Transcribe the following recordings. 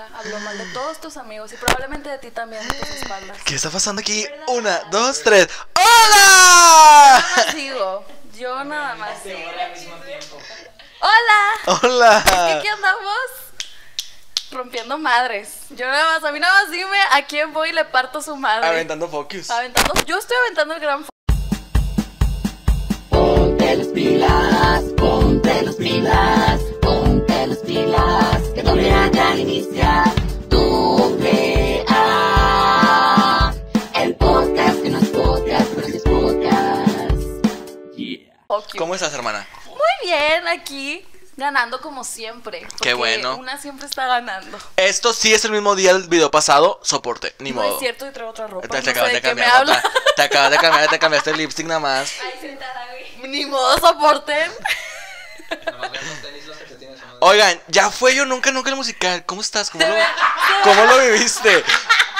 amiga habló mal de todos tus amigos y probablemente de ti también, en tus espaldas. ¿Qué está pasando aquí? ¿Verdad? Una, dos, tres. ¡Hola! Yo nada más digo. Yo nada más digo. ¡Hola! ¡Hola! ¿Qué aquí andamos? Rompiendo madres. Yo nada más, a mí nada más dime a quién voy y le parto su madre. Aventando focus. Aventando, yo estoy aventando el gran focus. Ponte las pilas, ponte las pilas, ponte las pilas, que Doble A ya inicia. Doble A, el podcast que no es podcast, pero sí es podcast. Yeah. Okay. ¿Cómo estás, hermana? Muy bien, aquí ganando como siempre. Qué bueno. Una siempre está ganando. Esto sí es el mismo día del video pasado, soporte, ni modo. No es cierto, y traigo otra ropa. Te acabas de cambiar, te acabas de cambiar, te cambiaste el lipstick nada más. Ay, sentada, güey. Ni modo, soporten. Oigan, ya fue Yo Nunca Nunca el musical. ¿Cómo estás? ¿Cómo lo viviste?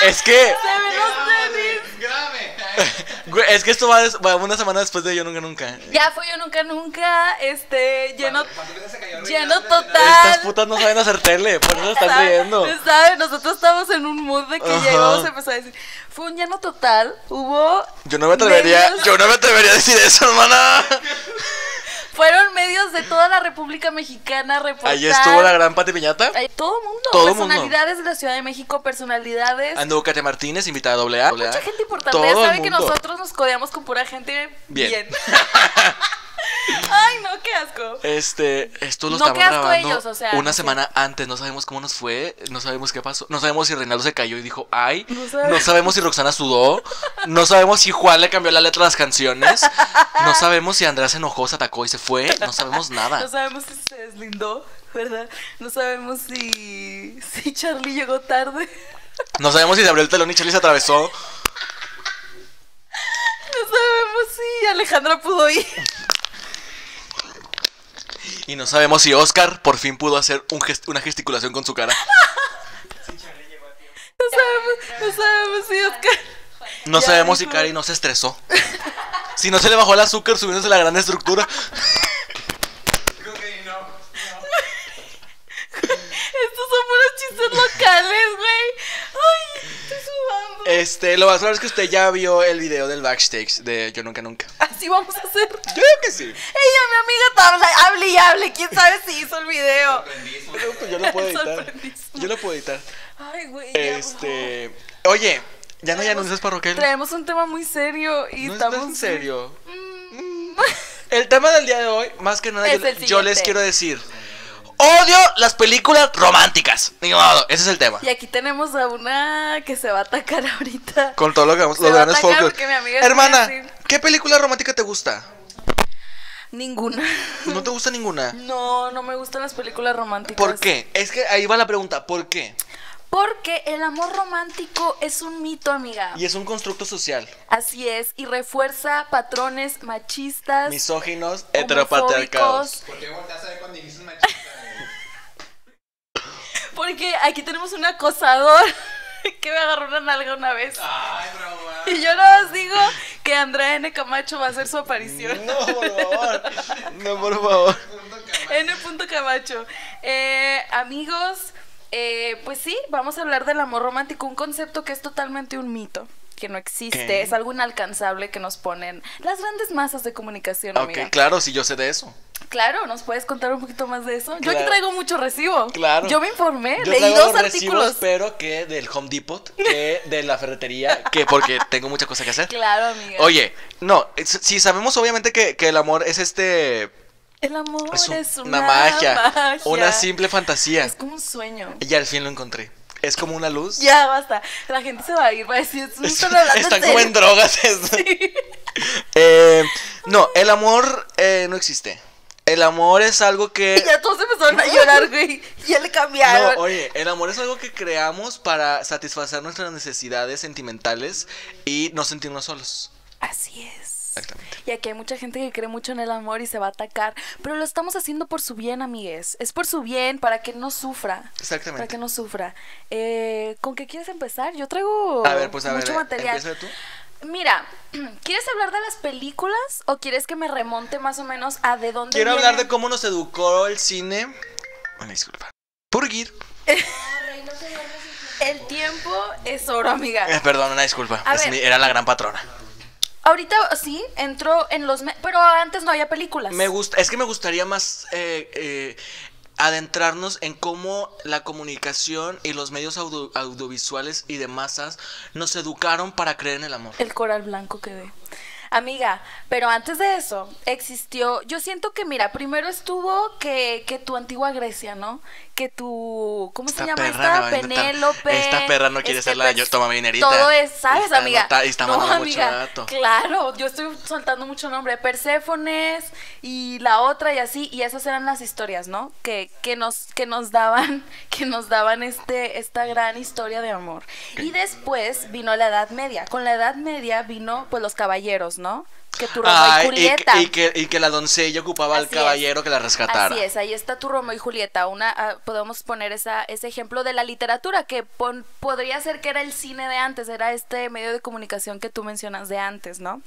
Es que... se ven los tenis. Es que esto va una semana después de Yo Nunca Nunca. Ya fue Yo Nunca Nunca, lleno total. Estas putas no saben hacer tele, por eso están viendo. ¿Saben? Nosotros estamos en un mood de que llegamos a empezar a decir, fue un lleno total, hubo... Yo no me atrevería a decir eso, hermana. Fueron medios de toda la República Mexicana reportar. Ahí estuvo la gran Pati Piñata. Todo mundo. Personalidades de la Ciudad de México, personalidades. Anduvo Katia Martínez, invitada a Doble A. Mucha gente importante. Todo sabe que nosotros nos codeamos con pura gente bien. Ay, no, qué asco. Esto lo estamos grabando ellos, o sea, una semana antes. No sabemos cómo nos fue, no sabemos qué pasó. No sabemos si Reinaldo se cayó y dijo ay. No sabemos si Roxana sudó. No sabemos si Juan le cambió la letra a las canciones. No sabemos si Andrea se enojó, se atacó y se fue. No sabemos nada. No sabemos si se deslindó, ¿verdad? No sabemos si Charlie llegó tarde. No sabemos si se abrió el telón y Charlie se atravesó. No sabemos si Alejandra pudo ir. Y no sabemos si Oscar por fin pudo hacer una gesticulación con su cara. No sabemos si Oscar... No sabemos si Cari no se estresó. Si no se le bajó el azúcar subiéndose la gran estructura. Creo que no. Estos son puros chistes locales, güey. Ay, estoy sudando. Lo más claro es que usted ya vio el video del backstage de Yo Nunca Nunca. Así vamos a hacer. Yo creo que sí. Ella, mi amiga, hable y hable. ¿Quién sabe si hizo el video? Yo lo puedo editar. Yo lo puedo editar. Ay, güey. Oye, ya no hay anuncios parroquiales. Traemos un tema muy serio y estamos... ¿No es serio? El tema del día de hoy, más que nada, yo les quiero decir... Odio las películas románticas. Ni modo, ese es el tema. Y aquí tenemos a una que se va a atacar ahorita. Con todo lo que vamos, los grandes focos. Hermana, ¿qué película romántica te gusta? Ninguna. ¿No te gusta ninguna? No, no me gustan las películas románticas. ¿Por qué? Es que ahí va la pregunta, ¿por qué? Porque el amor romántico es un mito, amiga. Y es un constructo social. Así es, y refuerza patrones machistas, misóginos, heteropatriarcados. ¿Por qué volteas a ver cuando dices machista? Porque aquí tenemos un acosador que me agarró una nalga una vez. Ay, bro. Y yo nada más digo que Andrea N. Camacho va a hacer su aparición. No, por favor. No, por favor. N. Camacho. Amigos, pues sí, vamos a hablar del amor romántico, un concepto que es totalmente un mito, que no existe. ¿Qué? Es algo inalcanzable que nos ponen las grandes masas de comunicación, amiga. Ok, claro, sí, yo sé de eso. Claro, ¿nos puedes contar un poquito más de eso? Claro. Yo aquí traigo mucho recibo. Claro. Yo me informé, yo leí dos artículos. Espero que del Home Depot, que de la ferretería, que porque tengo mucha cosa que hacer. Claro, amiga. Oye, no, si sabemos obviamente que el amor es el amor es una magia, una simple fantasía. Es como un sueño. Y al fin lo encontré. Es como una luz. Ya, basta. La gente se va a ir, va a decir, están como en drogas. Sí. No, el amor no existe. El amor es algo que... Y ya todos empezaron a llorar, güey. Ya le cambiaron. No, oye, el amor es algo que creamos para satisfacer nuestras necesidades sentimentales y no sentirnos solos. Así es. Exactamente. Y aquí hay mucha gente que cree mucho en el amor y se va a atacar, pero lo estamos haciendo por su bien, amigues. Es por su bien, para que no sufra. Exactamente. Para que no sufra. ¿Con qué quieres empezar? Yo traigo mucho material. ¿Empieza tú? Mira, ¿quieres hablar de las películas o quieres que me remonte más o menos a de dónde viene? Quiero hablar de cómo nos educó el cine. Una disculpa. Purgir. El tiempo es oro, amiga. Perdón, una disculpa. Era la gran patrona. Ahorita sí, entró en los... Pero antes no había películas. Es que me gustaría más adentrarnos en cómo la comunicación y los medios audiovisuales y de masas nos educaron para creer en el amor. El coral blanco que ve. Amiga, pero antes de eso existió, yo siento que mira, primero estuvo que tu antigua Grecia, ¿no? Que tu, ¿cómo se llama esta? Penélope. Esta perra no quiere ser la de yo, toma mi dinerita. Todo es, ¿sabes, amiga? Y está mandando mucho dato. Claro, yo estoy soltando mucho nombre, Perséfones y la otra y así, y esas eran las historias, ¿no? Que nos daban esta gran historia de amor. Y después vino la Edad Media. Con la Edad Media vino pues los caballeros, ¿no? Que tu Romeo y Julieta. Y que la doncella ocupaba al caballero que la rescatara. Así es, ahí está tu Romeo y Julieta. Podemos poner ese ejemplo de la literatura, que podría ser que era el cine de antes, era este medio de comunicación que tú mencionas de antes, ¿no?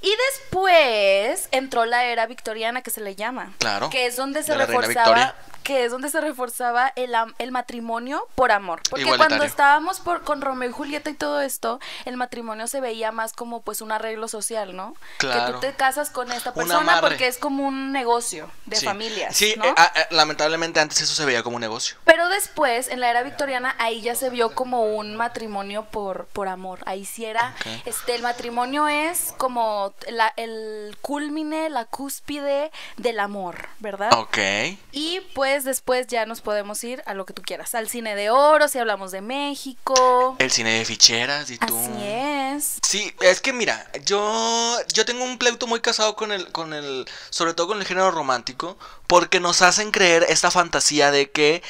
Y después entró la era victoriana, que se le llama. Claro. Que es donde se reforzaba... Que es donde se reforzaba el matrimonio por amor. Porque cuando estábamos con Romeo y Julieta y todo esto, el matrimonio se veía más como pues un arreglo social, ¿no? Claro. Que tú te casas con esta persona porque es como un negocio de familias, ¿no? Lamentablemente antes eso se veía como un negocio. Pero después, en la era victoriana, ahí ya se vio como un matrimonio por amor. Ahí sí era, el matrimonio es como el cúlmine, la cúspide del amor, ¿verdad? Ok. Y pues después ya nos podemos ir a lo que tú quieras, al cine de oro, si hablamos de México, el cine de ficheras y tú. Así es. Sí, es que mira, yo tengo un pleito muy casado con el sobre todo con el género romántico, porque nos hacen creer esta fantasía de que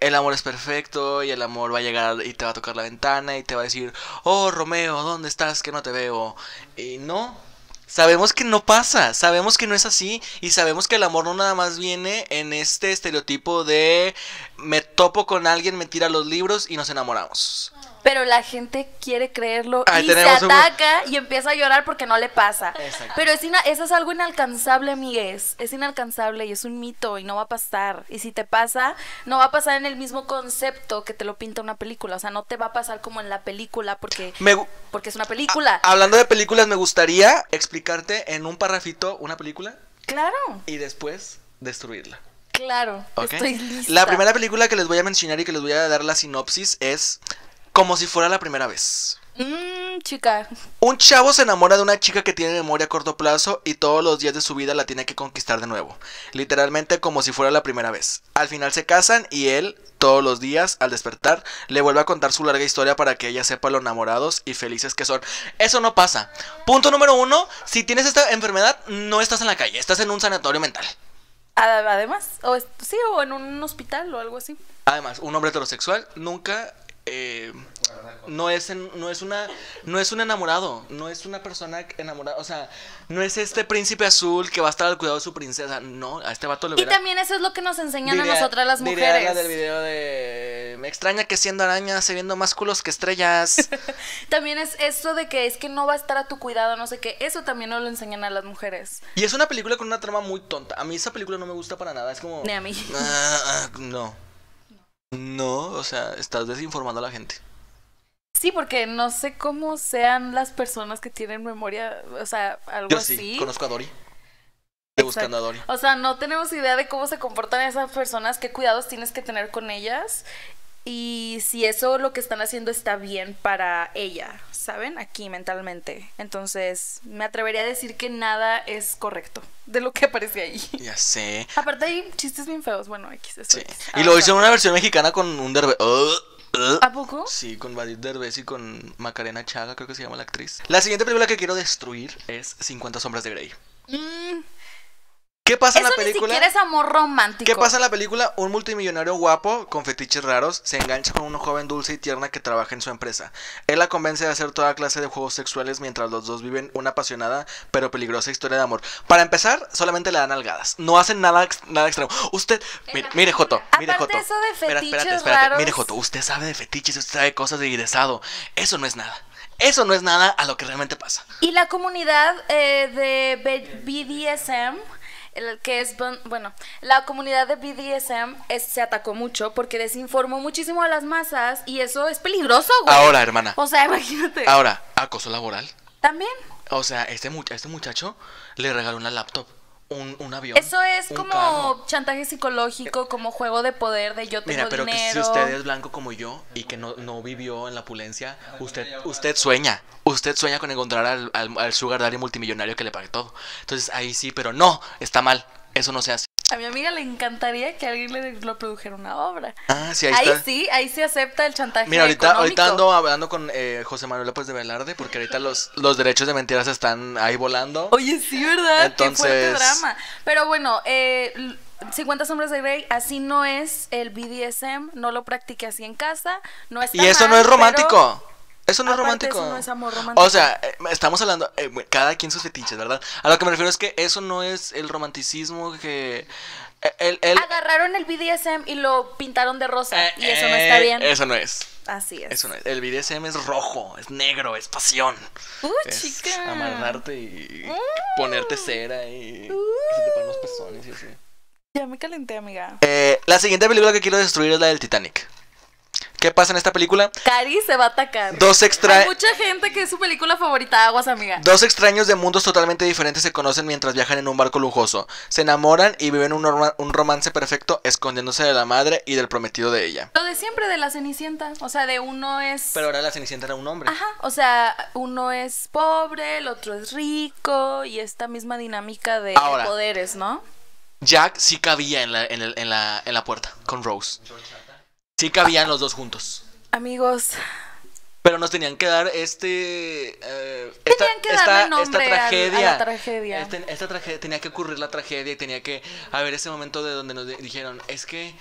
el amor es perfecto y el amor va a llegar y te va a tocar la ventana y te va a decir, oh Romeo, ¿dónde estás? Que no te veo. Y no. Sabemos que no pasa, sabemos que no es así y sabemos que el amor no nada más viene en este estereotipo de me topo con alguien, me tira los libros y nos enamoramos. Pero la gente quiere creerlo y se ataca y empieza a llorar porque no le pasa. Exacto. Pero eso es algo inalcanzable, amigues. Es inalcanzable y es un mito y no va a pasar. Y si te pasa, no va a pasar en el mismo concepto que te lo pinta una película. O sea, no te va a pasar como en la película porque es una película. Hablando de películas, me gustaría explicarte en un parrafito una película. Claro. Y después destruirla. Claro, estoy lista. La primera película que les voy a mencionar y que les voy a dar la sinopsis es... Como si fuera la primera vez. Chica. Un chavo se enamora de una chica que tiene memoria a corto plazo y todos los días de su vida la tiene que conquistar de nuevo. Literalmente como si fuera la primera vez. Al final se casan y él, todos los días, al despertar, le vuelve a contar su larga historia para que ella sepa lo enamorados y felices que son. Eso no pasa. Punto número 1, si tienes esta enfermedad, no estás en la calle, estás en un sanatorio mental. Además, o en un hospital o algo así. Además, un hombre heterosexual nunca... No es un enamorado, no es una persona enamorada, o sea, no es este príncipe azul que va a estar al cuidado de su princesa, no, a este vato le verá. Y también eso es lo que nos enseñan a nosotras las mujeres. La del video de me extraña que siendo araña se viendo más culos que estrellas. También es eso de que es que no va a estar a tu cuidado, no sé qué, eso también nos lo enseñan a las mujeres. Y es una película con una trama muy tonta. A mí esa película no me gusta para nada, es como ni a mí. No, o sea, estás desinformando a la gente. Sí, porque no sé cómo sean las personas que tienen memoria, o sea, algo así. Yo sí, conozco a Dori. Buscando a Dori. O sea, no tenemos idea de cómo se comportan esas personas, qué cuidados tienes que tener con ellas y si eso lo que están haciendo está bien para ella, ¿saben? Aquí mentalmente. Entonces, me atrevería a decir que nada es correcto de lo que aparece ahí. Ya sé. Aparte hay chistes bien feos, bueno, X. Sí. Y lo hizo en una versión mexicana con un Derbez. ¿A poco? Sí, con Vadid Derbez y con Macarena Chaga, creo que se llama la actriz. La siguiente película que quiero destruir es 50 sombras de Grey. ¿Qué pasa en la película? Eso ni siquiera es amor romántico. ¿Qué pasa en la película? Un multimillonario guapo con fetiches raros se engancha con una joven dulce y tierna que trabaja en su empresa. Él la convence de hacer toda clase de juegos sexuales mientras los dos viven una apasionada pero peligrosa historia de amor. Para empezar, solamente le dan nalgadas. No hacen nada extremo. Usted, mire Joto, mire Joto. Aparte eso de fetiches raros. Mire Joto, usted sabe de fetiches, usted sabe cosas de egresado. Eso no es nada. Eso no es nada a lo que realmente pasa. Y la comunidad de BDSM... el que es, bueno, la comunidad de BDSM se atacó mucho porque desinformó muchísimo a las masas y eso es peligroso, güey. Ahora, hermana. O sea, imagínate. Ahora, acoso laboral. También. O sea, este muchacho le regaló una laptop. Un avión. Eso es como carro. Chantaje psicológico, como juego de poder de yo tengo dinero. Mira, pero dinero. Que si usted es blanco como yo y que no vivió en la opulencia, usted sueña. Usted sueña con encontrar al sugar daddy multimillonario que le pague todo. Entonces ahí sí, pero no, está mal. Eso no se hace. A mi amiga le encantaría que alguien le produjera una obra. Ah, sí, ahí sí acepta el chantaje. Mira, ahorita ando hablando con José Manuel López de Velarde, porque ahorita los derechos de mentiras están ahí volando. Oye, sí, ¿verdad? Entonces... Qué fuerte drama. Pero bueno, 50 sombras de Grey, así no es el BDSM, no lo practiqué así en casa, no está. Y eso mal, no es romántico. Pero... Eso no es romántico. Eso no es amor romántico. O sea, estamos hablando, cada quien sus fetiches, ¿verdad? A lo que me refiero es que eso no es el romanticismo que... Agarraron el BDSM y lo pintaron de rosa y eso no está bien. Eso no es. Así es. Eso no es. El BDSM es rojo, es negro, es pasión. Es chica. Amarrarte y ponerte cera y se te ponen los pezones y así. Ya me calenté, amiga. La siguiente película que quiero destruir es la del Titanic. ¿Qué pasa en esta película? Cari se va a atacar. Hay mucha gente que es su película favorita, aguas, amiga. Dos extraños de mundos totalmente diferentes se conocen mientras viajan en un barco lujoso. Se enamoran y viven un romance perfecto, escondiéndose de la madre y del prometido de ella. Lo de siempre de la Cenicienta, o sea, de uno es... Pero ahora la Cenicienta era un hombre. Ajá, o sea, uno es pobre, el otro es rico y esta misma dinámica de ahora, poderes, ¿no? Jack sí cabía en la puerta con Rose. Sí cabían los dos juntos. Amigos. Pero nos tenían que dar esta tragedia. Tenía que ocurrir la tragedia y tenía que haber ese momento de donde nos dijeron, es que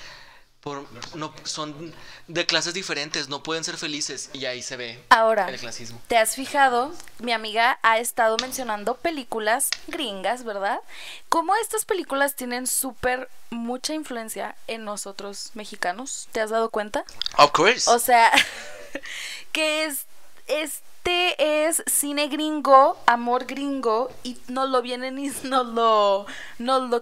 son de clases diferentes, no pueden ser felices. Y ahí se ve ahora el clasismo. ¿Te has fijado? Mi amiga ha estado mencionando películas gringas, ¿verdad? Cómo estas películas tienen súper mucha influencia en nosotros mexicanos. ¿Te has dado cuenta? Of course. O sea, que este es cine gringo, amor gringo, y nos lo vienen y nos lo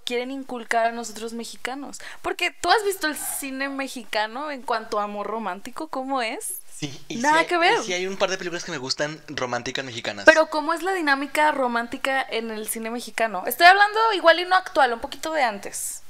quieren inculcar a nosotros mexicanos. Porque tú has visto el cine mexicano en cuanto a amor romántico, ¿cómo es? Sí, y nada que ver. Sí, hay un par de películas que me gustan románticas mexicanas. Pero ¿cómo es la dinámica romántica en el cine mexicano? Estoy hablando igual y no actual, un poquito de antes.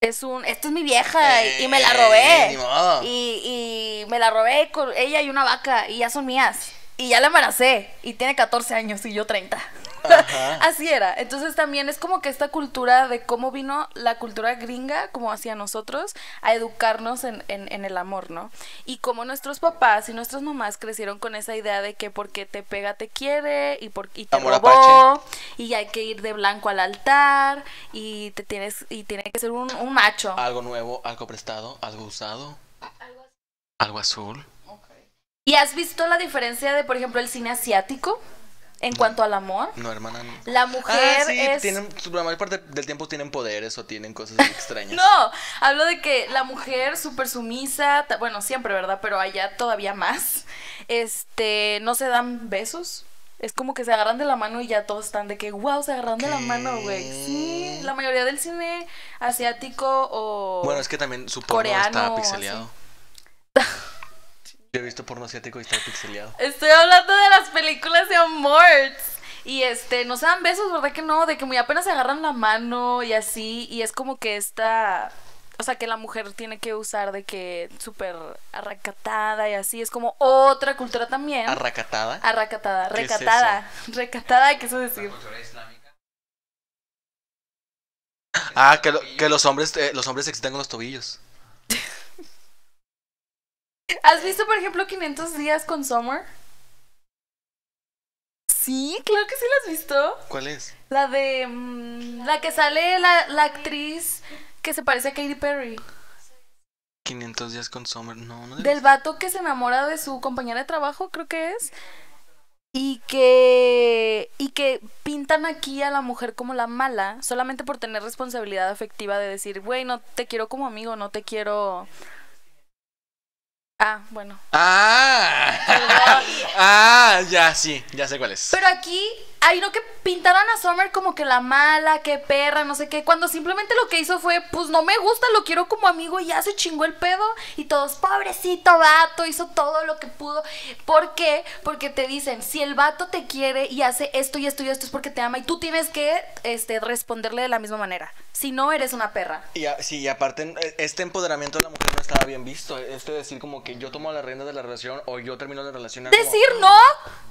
Esta es mi vieja y me la robé. Ni modo. Y me la robé con ella y una vaca y ya son mías. Y ya la embaracé y tiene 14 años y yo 30. Ajá. Así era. Entonces también es como que esta cultura de cómo vino la cultura gringa, como hacia nosotros, a educarnos en el amor, ¿no? Y como nuestros papás y nuestras mamás crecieron con esa idea de que porque te pega te quiere y te robó apache. Y hay que ir de blanco al altar y tiene que ser un macho. Algo nuevo, algo prestado, algo usado, algo azul. ¿Y has visto la diferencia de, por ejemplo, el cine asiático en cuanto al amor? No, hermana, no. La mujer sí, es... la mayor parte del tiempo tienen poderes o tienen cosas extrañas. No, hablo de que la mujer súper sumisa, bueno, siempre, ¿verdad? Pero allá todavía más. No se dan besos. Es como que se agarran de la mano y ya todos están de que, wow, se agarran de la mano, güey. Sí, la mayoría del cine asiático o... Bueno, es que también su porno está pixeleado. Yo he visto porno asiático y está pixeleado. Estoy hablando de las películas de amor. Y no se dan besos, ¿verdad que no? De que muy apenas se agarran la mano y así. Y es como que o sea, que la mujer tiene que usar de que súper arracatada y así. Es como otra cultura también. ¿Arracatada? Arracatada, recatada. ¿Qué es eso? Recatada, ¿qué es decir? ¿La cultura islámica? Ah, que los hombres se excitan con los tobillos. ¿Has visto, por ejemplo, 500 días con Summer? Sí, claro que sí la has visto. ¿Cuál es? La de... la que sale la actriz que se parece a Katy Perry. 500 días con Summer, no. Del vato que se enamora de su compañera de trabajo, creo que es. Y que pintan aquí a la mujer como la mala, solamente por tener responsabilidad afectiva de decir, güey, no te quiero como amigo, no te quiero... Ah, bueno. Ah, ya, sí, ya sé cuál es. Pero aquí Ay, no, que pintaban a Summer como que la mala, que perra, no sé qué. Cuando simplemente lo que hizo fue, pues no me gusta, lo quiero como amigo, y ya se chingó el pedo. Y todos, pobrecito vato, hizo todo lo que pudo. ¿Por qué? Porque te dicen, si el vato te quiere y hace esto y esto y esto, es porque te ama. Y tú tienes que responderle de la misma manera. Si no, eres una perra. Y sí, y aparte, este empoderamiento de la mujer no estaba bien visto. Este decir como que yo tomo la rienda de la relación o yo termino la relación. Decir como, no,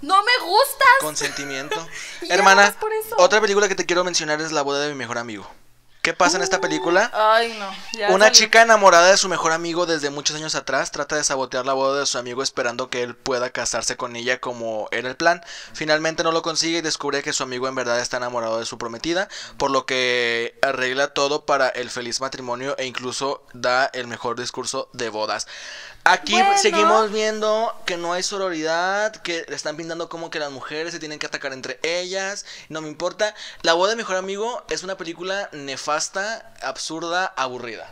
no me gustas. Consentimiento. Hermana, otra película que te quiero mencionar es La boda de mi mejor amigo. ¿Qué pasa en esta película? Ay, no. Ya una chica enamorada de su mejor amigo desde muchos años atrás trata de sabotear la boda de su amigo esperando que él pueda casarse con ella como era el plan. Finalmente no lo consigue y descubre que su amigo en verdad está enamorado de su prometida, por lo que arregla todo para el feliz matrimonio e incluso da el mejor discurso de bodas. Aquí seguimos viendo que no hay sororidad, que están pintando como que las mujeres se tienen que atacar entre ellas. No me importa. La boda de mi mejor amigo es una película nefasta, absurda, aburrida.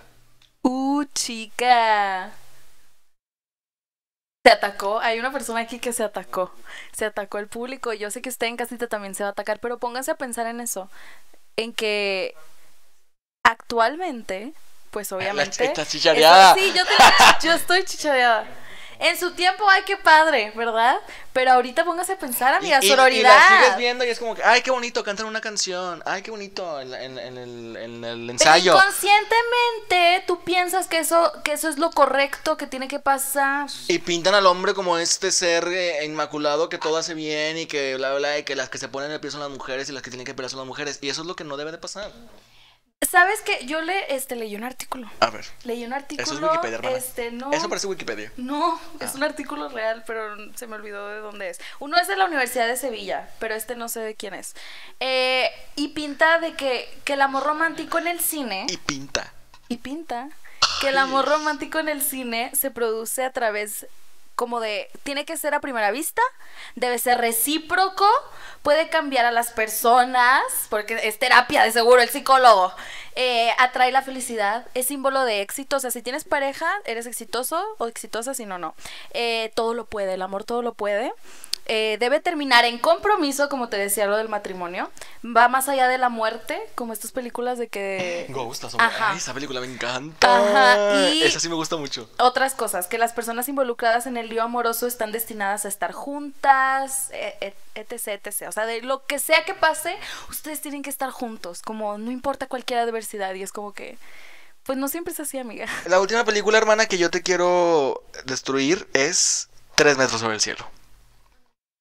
Chica. Se atacó, hay una persona aquí que se atacó. Se atacó el público. Yo sé que usted en casita también se va a atacar, pero pónganse a pensar en eso. En que actualmente, pues obviamente está chichareada. Sí, yo estoy chichareada. En su tiempo, ay, qué padre, ¿verdad? Pero ahorita póngase a pensar, amiga, sororidad. Y la sigues viendo y es como que, ay, qué bonito, cantan una canción. Ay, qué bonito en el ensayo. Pero inconscientemente tú piensas que eso es lo correcto que tiene que pasar. Y pintan al hombre como este ser inmaculado que todo hace bien y que bla, bla, y que las que se ponen el pie son las mujeres y las que tienen que pelear son las mujeres. Y eso es lo que no debe de pasar. ¿Sabes qué? Yo leí un artículo. A ver. Leí un artículo. Eso es Wikipedia, hermana. No. Eso parece Wikipedia. No, es un artículo real, pero se me olvidó de dónde es. Uno es de la Universidad de Sevilla, pero no sé de quién es. Y pinta de que el amor romántico en el cine. Y pinta que el amor romántico en el cine se produce a través como de, tiene que ser a primera vista, debe ser recíproco, puede cambiar a las personas, porque es terapia de seguro, el psicólogo, atrae la felicidad, es símbolo de éxito, o sea, si tienes pareja, eres exitoso o exitosa, si no, no, todo lo puede, el amor todo lo puede, debe terminar en compromiso, como te decía lo del matrimonio, va más allá de la muerte, como estas películas de que... Ghost, esa película me encanta. Ajá, y esa sí me gusta mucho. Otras cosas, que las personas involucradas en el lío amoroso están destinadas a estar juntas, etc, etc. O sea, de lo que sea que pase, ustedes tienen que estar juntos, como no importa cualquier adversidad, y es como que... Pues no siempre es así, amiga. La última película, hermana, que yo te quiero destruir es 3 metros sobre el cielo.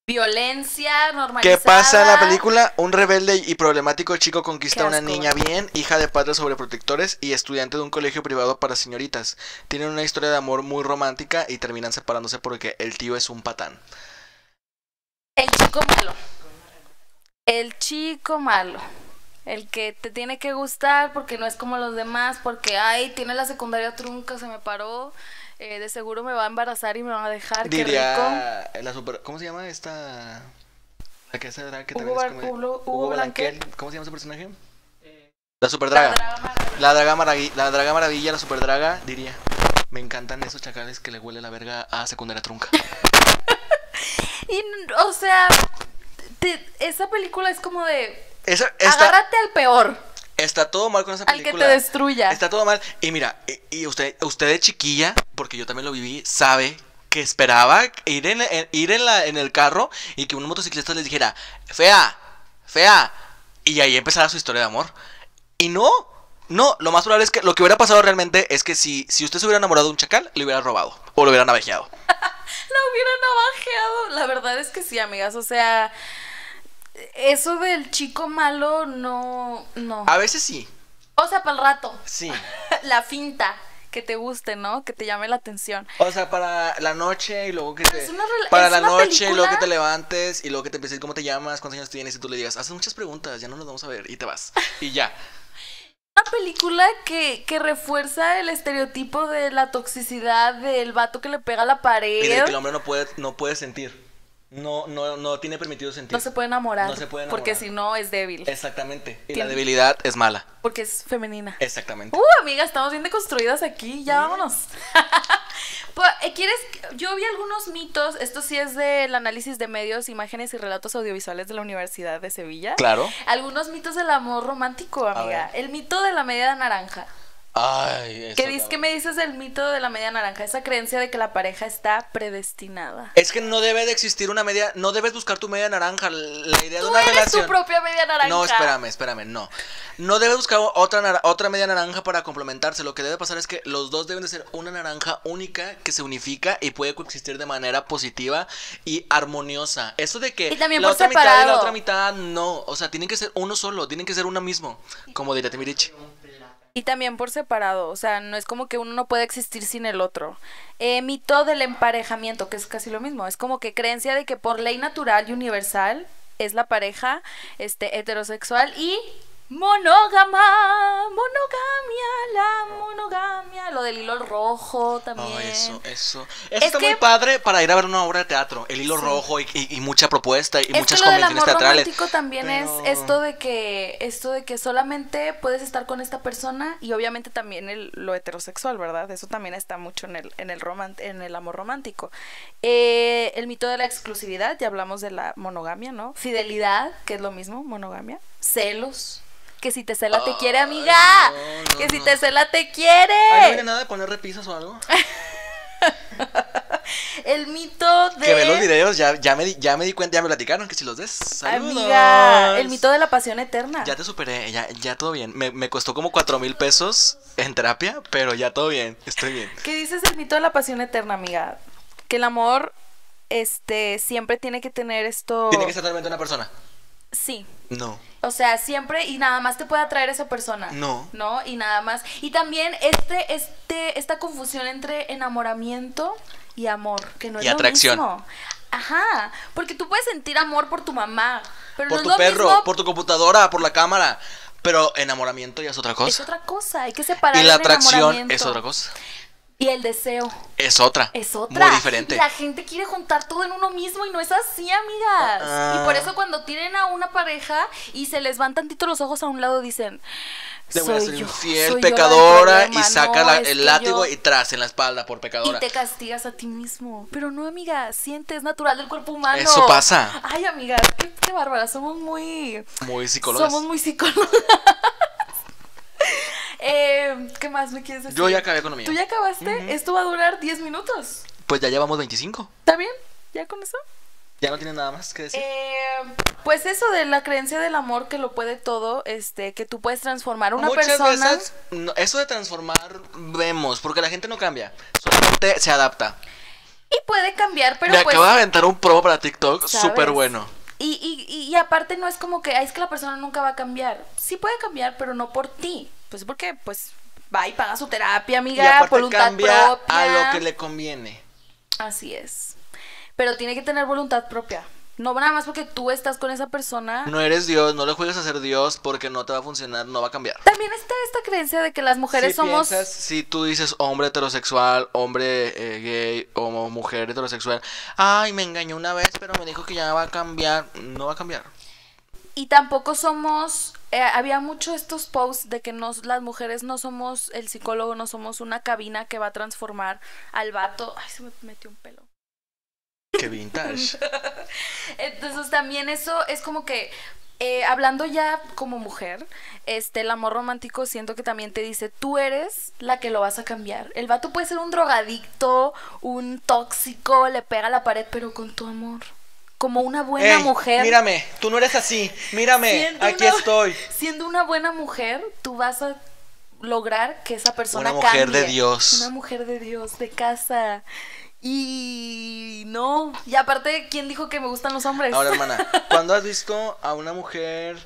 Violencia normalizada. ¿Qué pasa en la película? Un rebelde y problemático chico conquista a una niña bien, hija de padres sobreprotectores y estudiante de un colegio privado para señoritas. Tienen una historia de amor muy romántica y terminan separándose porque el tío es un patán. El chico malo. El chico malo. El que te tiene que gustar porque no es como los demás, porque, ay, tiene la secundaria trunca, se me paró. De seguro me va a embarazar y me va a dejar. Diría, qué rico. La super, ¿cómo se llama esta? La que hace drag, que también es como Hugo Blanquel. ¿Cómo se llama su personaje? La superdraga. La draga maravilla, la superdraga, diría. Me encantan esos chacales que le huele la verga a secundaria trunca. Y, o sea, esa película es como de agárrate al peor. Está todo mal con esa película. Al que te destruya. Está todo mal. Y mira, y usted de chiquilla, porque yo también lo viví, sabe que esperaba ir en el carro y que un motociclista les dijera, fea, fea, y ahí empezara su historia de amor. Y no, lo más probable es que lo que hubiera pasado realmente es que si usted se hubiera enamorado de un chacal, le hubiera robado o lo hubiera navajeado. Lo hubiera navajeado. La verdad es que sí, amigas, o sea... Eso del chico malo, no. A veces sí. O sea, para el rato. Sí. La finta, que te guste, ¿no? Que te llame la atención. O sea, para la noche y luego que te... Para la noche y luego que te levantes y luego que te empieces cómo te llamas, cuántos años tienes y tú le digas, haces muchas preguntas, ya no nos vamos a ver y te vas. Y ya. Una película que refuerza el estereotipo de la toxicidad del vato que le pega a la pared. Y de que el hombre no puede sentir. No tiene permitido sentir. No se puede enamorar. Porque si no es débil. Exactamente. Y la debilidad es mala. Porque es femenina. Exactamente. Amiga, estamos bien deconstruidas aquí. Ya vámonos. ¿quieres? Yo vi algunos mitos. Esto sí es del análisis de medios, imágenes y relatos audiovisuales de la Universidad de Sevilla. Claro. Algunos mitos del amor romántico, amiga. El mito de la media naranja. Ay, eso. ¿Qué me dices del mito de la media naranja? Esa creencia de que la pareja está predestinada. Es que no debe de existir una media. No debes buscar tu media naranja. La idea de una relación. Tú eres tu propia media naranja. No, espérame, espérame, no. No debes buscar otra media naranja para complementarse. Lo que debe pasar es que los dos deben de ser una naranja única que se unifica y puede coexistir de manera positiva y armoniosa. Eso de que la otra mitad y la otra mitad, no. O sea, tienen que ser uno solo, tienen que ser uno mismo. Como diría Timirich. Y también por separado, o sea, no es como que uno no puede existir sin el otro. Mito del emparejamiento, que es casi lo mismo, es como que creencia de que por ley natural y universal es la pareja heterosexual y monogamia, lo del hilo rojo también. Oh, eso está muy padre para ir a ver una obra de teatro, el hilo rojo y mucha propuesta y muchas convenciones teatrales. Lo del amor romántico también es esto de que solamente puedes estar con esta persona, y obviamente también lo heterosexual, ¿verdad? Eso también está mucho en el amor romántico. El mito de la exclusividad, ya hablamos de la monogamia, ¿no? Fidelidad, que es lo mismo, monogamia. Celos. Que si te cela te quiere, amiga. No, que si te cela te quiere. Ay, no viene nada de poner repisas o algo. El mito de... Que ve los videos, ya me di cuenta, ya me platicaron que si los des, saludos. Amiga, el mito de la pasión eterna. Ya te superé, ya todo bien. Me costó como 4,000 pesos en terapia, pero ya todo bien, estoy bien. ¿Qué dices del mito de la pasión eterna, amiga? Que el amor siempre tiene que tener esto... Tiene que ser totalmente una persona. Sí. No. O sea, siempre y nada más te puede atraer a esa persona. No. No, y nada más. Y también esta confusión entre enamoramiento y amor, que no es lo mismo. Y atracción. Ajá, porque tú puedes sentir amor por tu mamá, pero por tu perro, por tu computadora, por la cámara, pero enamoramiento ya es otra cosa. Es otra cosa, hay que separar el enamoramiento. Y la atracción es otra cosa. Y el deseo es otra. Es otra. Muy diferente. Y la gente quiere juntar todo en uno mismo y no es así, amigas. Y por eso cuando tienen a una pareja y se les van tantito los ojos a un lado, dicen... Te voy a ser infiel, pecadora, y saca el látigo y tras en la espalda por pecadora. Y te castigas a ti mismo. Pero no, amiga, sientes natural del cuerpo humano. Eso pasa. Ay, amigas, qué bárbaras, somos muy... Muy psicólogas. Somos muy psicólogas. ¿Qué más me quieres decir? Yo ya acabé con lo mío. ¿Tú ya acabaste? Esto va a durar 10 minutos. Pues ya llevamos 25. ¿Está bien? ¿Ya con eso? ¿Ya no tienes nada más que decir? Pues eso de la creencia del amor que lo puede todo, que tú puedes transformar una persona. Muchas veces, eso de transformar, vemos, porque la gente no cambia, solamente se adapta. Y puede cambiar, pero pues... Me acabo de aventar un pro para TikTok, súper bueno. Y aparte no es como que, es que la persona nunca va a cambiar. Sí puede cambiar, pero no por ti. Pues porque, pues, va y paga su terapia, amiga, y aparte voluntad cambia propia. A lo que le conviene. Así es. Pero tiene que tener voluntad propia. No nada más porque tú estás con esa persona. No eres Dios, no le juegues a ser Dios porque no te va a funcionar, no va a cambiar. También está esta creencia de que las mujeres somos... Si tú dices hombre heterosexual, hombre gay o mujer heterosexual, ay, me engañó una vez, pero me dijo que ya va a cambiar, no va a cambiar. Y tampoco somos... había mucho estos posts de que las mujeres no somos el psicólogo, no somos una cabina que va a transformar al vato. Ay, se me metió un pelo. ¡Qué vintage! Entonces también eso es como que, hablando ya como mujer, el amor romántico siento que también te dice, tú eres la que lo vas a cambiar. El vato puede ser un drogadicto, un tóxico, le pega a la pared, pero con tu amor. Como una buena mujer. Mírame, tú no eres así. Mírame, aquí estoy. Siendo una buena mujer, tú vas a lograr que esa persona cambie. Una mujer de Dios. Una mujer de Dios, de casa. Y no. Y aparte, ¿quién dijo que me gustan los hombres? Ahora, hermana, ¿cuándo has visto a una mujer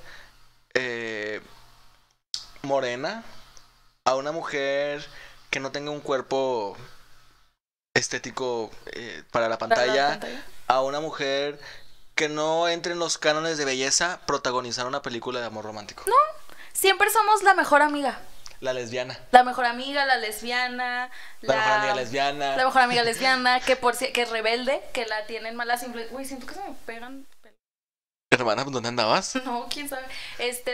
morena? A una mujer que no tenga un cuerpo estético para la pantalla. ¿Para la pantalla? A una mujer que no entre en los cánones de belleza protagonizar una película de amor romántico. No, siempre somos la mejor amiga. La lesbiana. La mejor amiga, la lesbiana. La mejor amiga lesbiana. La mejor amiga lesbiana, que es rebelde, que la tienen malas influencias. Uy, siento que se me pegan. Hermana, ¿dónde andabas? No, quién sabe.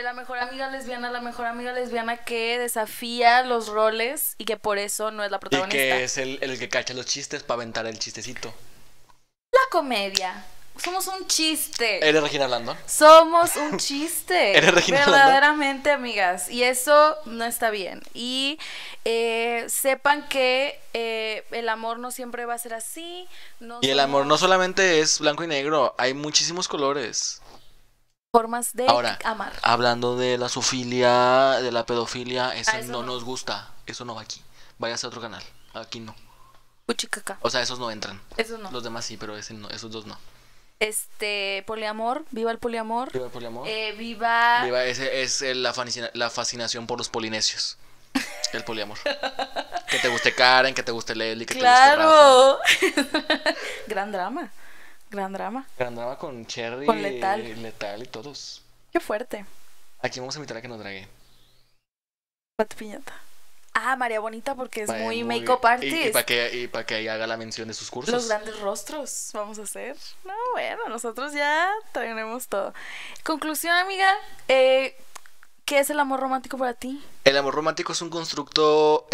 La mejor amiga lesbiana que desafía los roles y que por eso no es la protagonista. Y que es el que cacha los chistes para aventar el chistecito. La comedia. Somos un chiste. ¿Eres Regina Landon? Somos un chiste. ¿Eres Regina Landon? Verdaderamente, amigas. Y eso no está bien. Y sepan que el amor no siempre va a ser así. El amor no solamente es blanco y negro. Hay muchísimos colores. Formas de amar. Hablando de la zoofilia, de la pedofilia, eso no nos gusta. Eso no va aquí. Váyase a otro canal. Aquí no. Puchicaca. O sea, esos no entran. Esos no. Los demás sí, pero ese no, esos dos no. Poliamor, viva el poliamor. Viva el poliamor. Viva ese es la fascinación por los polinesios. El poliamor. Que te guste Karen, que te guste Leslie, que claro. Te guste Rafa. Gran drama. Gran drama. Gran drama con Cherry, con Letal y todos. Qué fuerte. Aquí vamos a invitar a que nos drague. Pati Piñata. Ah, María Bonita, porque es muy make-up artist. Y para que ahí haga la mención de sus cursos. Los grandes rostros vamos a hacer. No, bueno, nosotros ya tenemos todo. Conclusión, amiga. ¿Qué es el amor romántico para ti? El amor romántico es un constructo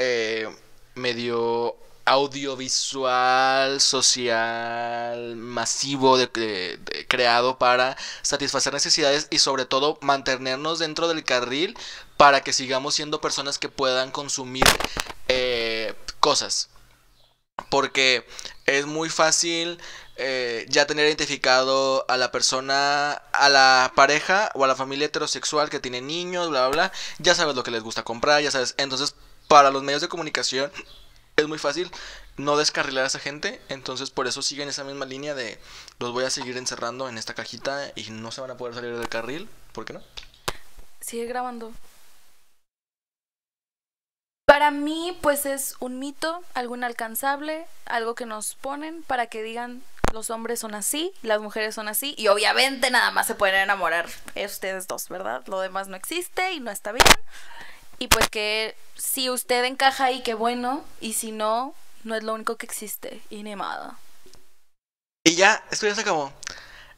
medio audiovisual, social, masivo, creado para satisfacer necesidades y sobre todo mantenernos dentro del carril para que sigamos siendo personas que puedan consumir cosas. Porque es muy fácil ya tener identificado a la persona, a la pareja o a la familia heterosexual que tiene niños, bla, bla, bla. Ya sabes lo que les gusta comprar, ya sabes. Entonces, para los medios de comunicación es muy fácil no descarrilar a esa gente, entonces por eso siguen esa misma línea de los voy a seguir encerrando en esta cajita y no se van a poder salir del carril, ¿por qué no? Sigue grabando. Para mí, pues es un mito, algo inalcanzable, algo que nos ponen para que digan los hombres son así, las mujeres son así y obviamente nada más se pueden enamorar ustedes dos, ¿verdad? Lo demás no existe y no está bien. Y pues que si usted encaja ahí, qué bueno. Y si no, no es lo único que existe. Y ni nada. Y ya, esto ya se acabó.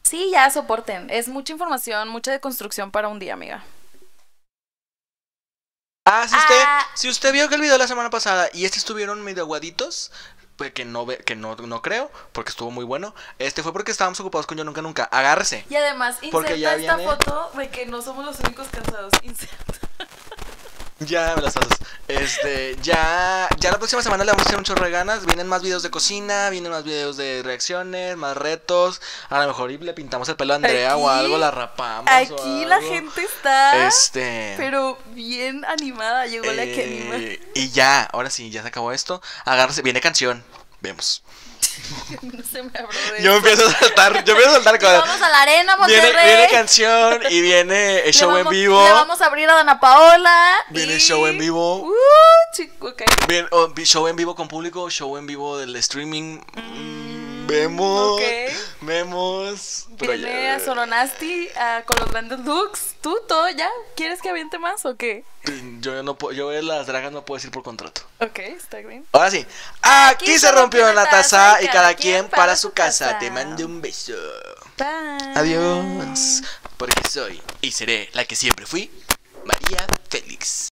Sí, ya soporten. Es mucha información, mucha deconstrucción para un día, amiga. Si usted vio que el video de la semana pasada y estuvieron medio aguaditos, pues que no creo, porque estuvo muy bueno. Fue porque estábamos ocupados con Yo Nunca Nunca. Agárrese. Y además, inserta esta foto de que no somos los únicos cansados. Inserta. Ya me las pasas. Ya la próxima semana le vamos a hacer un chorro de ganas. Vienen más videos de cocina, vienen más videos de reacciones, más retos. A lo mejor le pintamos el pelo a Andrea o algo, la rapamos. Aquí o algo. La gente está pero bien animada, llegó la que anima. Y ya, ahora sí, ya se acabó esto. Agárrese, viene canción. Vemos. No se me abre. Yo empiezo a saltar cosas. Vamos a la arena, Monterrey. Viene canción y viene el show en vivo. Le vamos a abrir a Dana Paola. Viene show en vivo. Chico, okay. Show en vivo con público, show en vivo del streaming. Vemos. Viene a Zoronasti con los grandes looks. ¿Tú todo ya? ¿Quieres que aviente más o qué? Yo las dragas no puedo decir por contrato. Ok, está bien. Ahora sí. Aquí se rompió en la taza y cada quien para su casa. Te mando un beso. Bye. Adiós. Porque soy y seré la que siempre fui, María Félix.